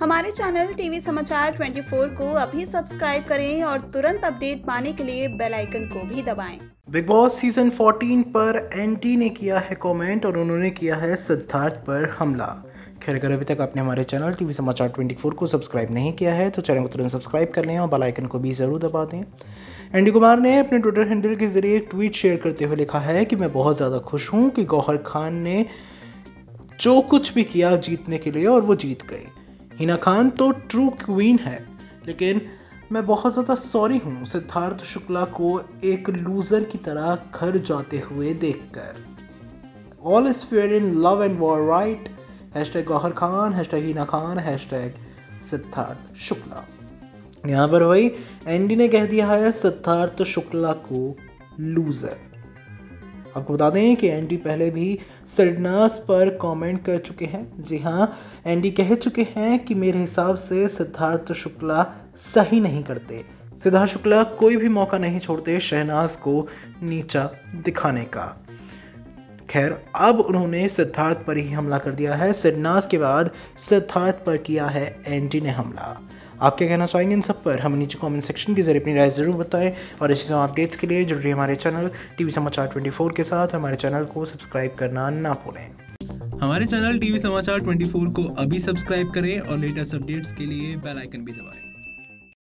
हमारे channel TV समाचार 24 को अभी सब्सक्राइब करें और तुरंत अपडेट पाने के लिए बेल आइकन को भी दबाएं। बिग बॉस सीजन 14 पर एंटी ने किया है कमेंट और उन्होंने किया है सिद्धार्थ पर हमला। खैर, अगर अभी तक आपने हमारे चैनल टीवी समाचार 24 को सब्सक्राइब नहीं किया है तो चैनल को तुरंत सब्सक्राइब कर लें और बेल आइकन को भी ज़रूर दबा दें। एंडी कुमार ने अपने ट्विटर हैंडल के जरिए एक ट्वीट शेयर करते हुए लिखा है कि मैं बहुत ज़्यादा खुश हूँ कि गौहर खान ने जो कुछ भी किया जीतने के लिए और वो जीत गए। हिना खान तो ट्रू क्वीन है, लेकिन मैं बहुत ज़्यादा सॉरी हूँ सिद्धार्थ शुक्ला को एक लूज़र की तरह घर जाते हुए देखकर। All is fair in love and war right, hashtag Gauhar Khan, hashtag Hina Khan, hashtag Siddharth Shukla. यहाँ पर भाई एंडी ने कह दिया है सिद्धार्थ शुक्ला को लूज़र। आपको बता दें कि एंडी पहले भी शहनाज पर कमेंट कर चुके हैं। जी हाँ, एंडी कह चुके हैं कि मेरे हिसाब से सिद्धार्थ शुक्ला सही नहीं करते, सिद्धार्थ शुक्ला कोई भी मौका नहीं छोड़ते शहनाज को नीचा दिखाने का। खैर, अब उन्होंने सिद्धार्थ पर ही हमला कर दिया है, शहनाज के बाद सिद्धार्थ पर किया है एंडी ने हमला। आप क्या कहना चाहेंगे इन सब पर, हमें नीचे कमेंट सेक्शन के जरिए अपनी राय ज़रूर बताएं और इसी तरह अपडेट्स के लिए जुड़ रही हमारे चैनल टीवी समाचार 24 के साथ। हमारे चैनल को सब्सक्राइब करना ना भूलें। हमारे चैनल टीवी समाचार 24 को अभी सब्सक्राइब करें और लेटेस्ट अपडेट्स के लिए बेल आइकन भी दबाएं।